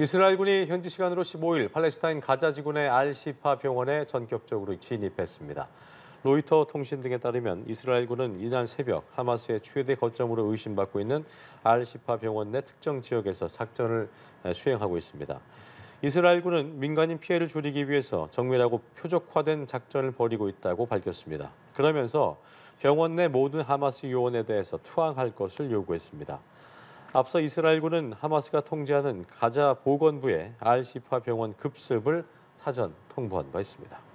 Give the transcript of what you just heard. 이스라엘군이 현지 시간으로 15일 팔레스타인 가자지구 내 알시파 병원에 전격적으로 진입했습니다. 로이터 통신 등에 따르면 이스라엘군은 이날 새벽 하마스의 최대 거점으로 의심받고 있는 알시파 병원 내 특정 지역에서 작전을 수행하고 있습니다. 이스라엘군은 민간인 피해를 줄이기 위해서 정밀하고 표적화된 작전을 벌이고 있다고 밝혔습니다. 그러면서 병원 내 모든 하마스 요원에 대해서 투항할 것을 요구했습니다. 앞서 이스라엘군은 하마스가 통제하는 가자 보건부에 알시파 병원 급습을 사전 통보한 바 있습니다.